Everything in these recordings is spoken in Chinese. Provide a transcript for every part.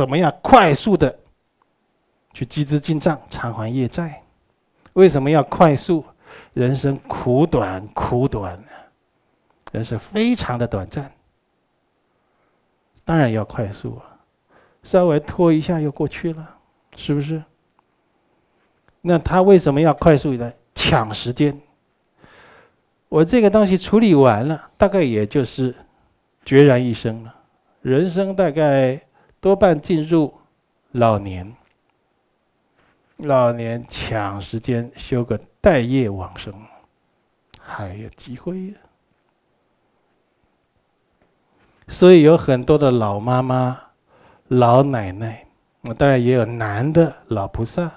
怎么样快速的去积资进账，偿还业债？为什么要快速？人生苦短，苦短啊！人生非常的短暂，当然要快速啊！稍微拖一下又过去了，是不是？那他为什么要快速的抢时间？我这个东西处理完了，大概也就是孑然一身了。人生大概多半进入老年，老年抢时间修个待业往生，还有机会。所以有很多的老妈妈、老奶奶，当然也有男的老菩萨，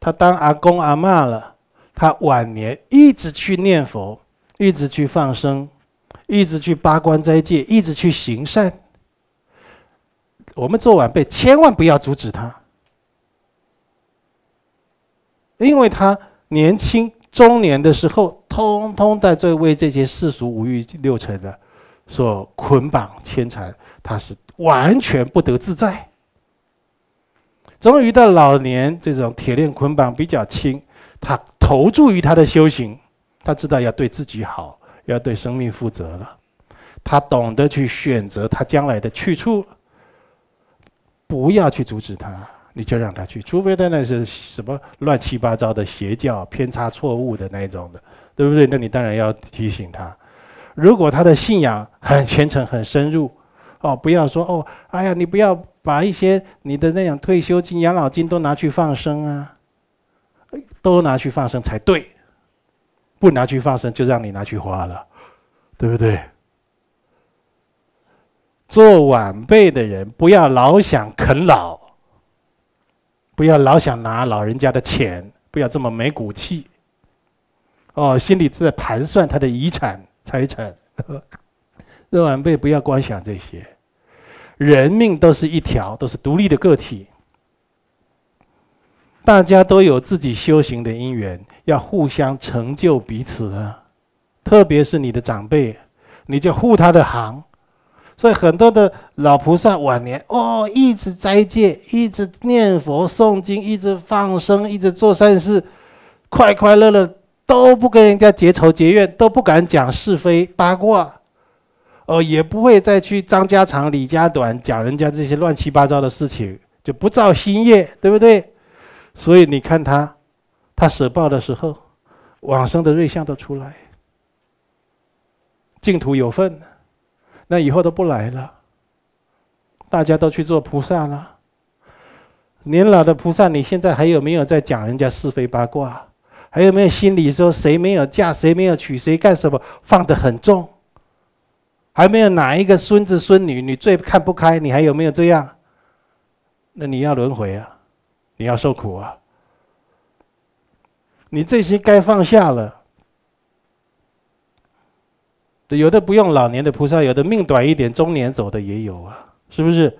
他当阿公阿嬷了。 他晚年一直去念佛，一直去放生，一直去八关斋戒，一直去行善。我们做晚辈千万不要阻止他，因为他年轻中年的时候，通通在为这些世俗五欲六尘的所捆绑牵缠，他是完全不得自在。终于到老年，这种铁链捆绑比较轻。 他投注于他的修行，他知道要对自己好，要对生命负责了。他懂得去选择他将来的去处，不要去阻止他，你就让他去，除非他那是什么乱七八糟的邪教、偏差错误的那一种的，对不对？那你当然要提醒他。如果他的信仰很虔诚、很深入，哦，不要说哦，哎呀，你不要把一些你的那种退休金、养老金都拿去放生啊。 都拿去放生才对，不拿去放生就让你拿去花了，对不对？做晚辈的人不要老想啃老，不要老想拿老人家的钱，不要这么没骨气。哦，心里在盘算他的遗产财产。做晚辈不要光想这些，人命都是一条，都是独立的个体。 大家都有自己修行的因缘，要互相成就彼此啊！特别是你的长辈，你就护他的行。所以很多的老菩萨晚年哦，一直斋戒，一直念佛诵经，一直放生，一直做善事，快快乐乐，都不跟人家结仇结怨，都不敢讲是非八卦，哦，也不会再去张家长李家短讲人家这些乱七八糟的事情，就不造新业，对不对？ 所以你看他，他舍报的时候，往生的瑞相都出来，净土有份，那以后都不来了，大家都去做菩萨了。年老的菩萨，你现在还有没有在讲人家是非八卦？还有没有心里说谁没有嫁，谁没有娶，谁干什么，放得很重？还没有哪一个孙子孙女你最看不开，你还有没有这样？那你要轮回啊！ 你要受苦啊！你这些该放下了。有的不用老年的菩萨，有的命短一点，中年走的也有啊，是不是？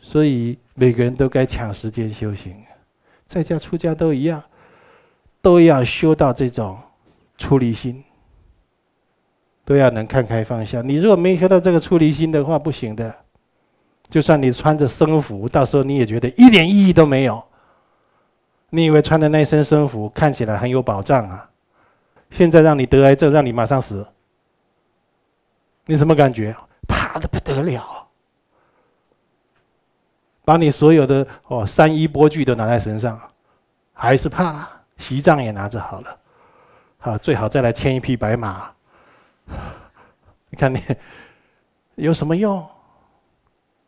所以每个人都该抢时间修行，在家出家都一样，都要修到这种出离心，都要能看开放下。你如果没修到这个出离心的话，不行的。 就算你穿着僧服，到时候你也觉得一点意义都没有。你以为穿的那身僧服看起来很有保障啊？现在让你得癌症，让你马上死，你什么感觉？怕得不得了，把你所有的哦三衣钵具都拿在身上，还是怕。席杖也拿着好了，好最好再来牵一匹白马。你看你有什么用？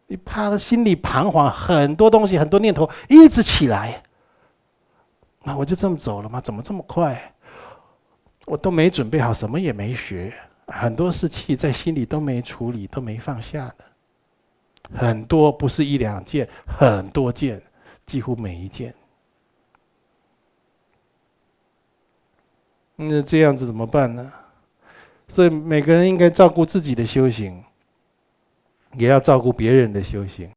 你怕了，心里彷徨，很多东西，很多念头一直起来。那我就这么走了吗？怎么这么快？我都没准备好，什么也没学，很多事情在心里都没处理，都没放下的。很多不是一两件，很多件，几乎每一件。那这样子怎么办呢？所以每个人应该照顾自己的修行。 也要照顾别人的修行，